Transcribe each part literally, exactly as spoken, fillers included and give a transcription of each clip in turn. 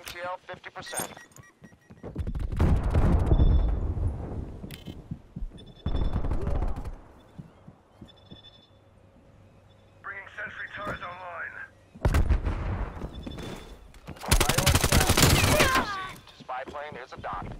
M T L fifty percent. Bringing sentry towers online. Priority down. Received. Spy plane is adopted.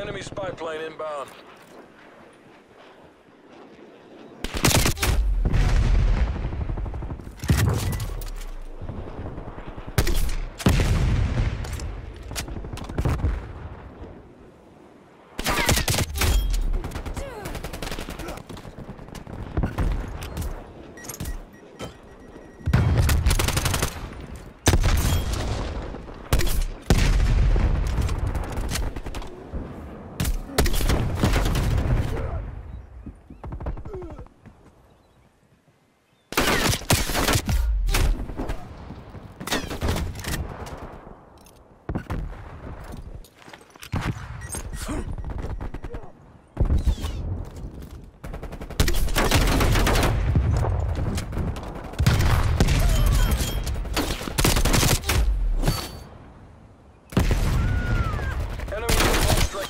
Enemy spy plane inbound.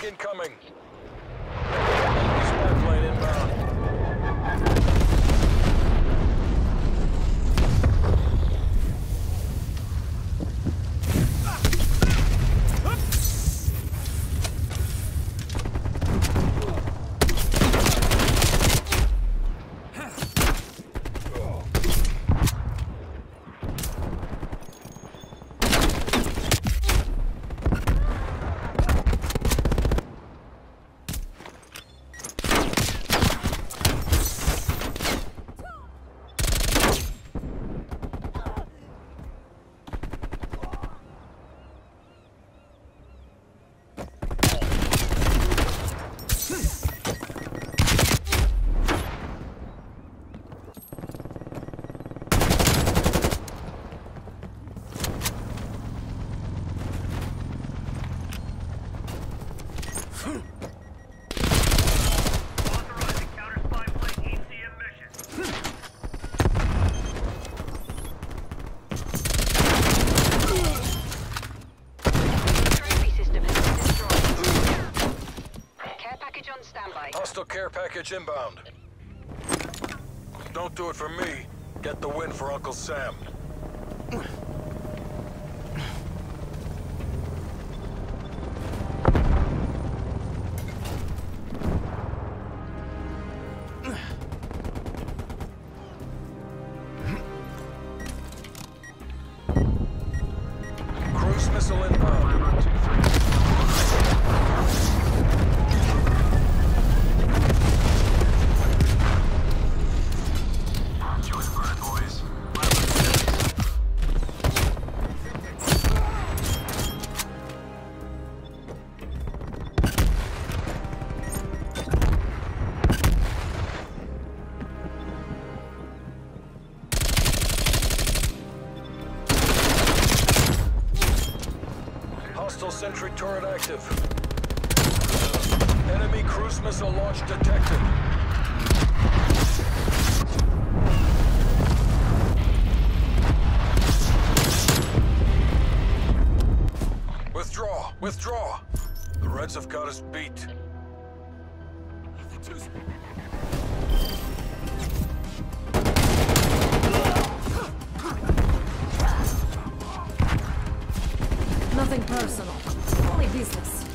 Incoming. Spy plane inbound. Hostile care package inbound. Don't do it for me. Get the win for Uncle Sam. Cruise missile inbound. Hostile sentry turret active. Enemy cruise missile launch detected. Withdraw, withdraw. The Reds have got us beat. Nothing personal, only business.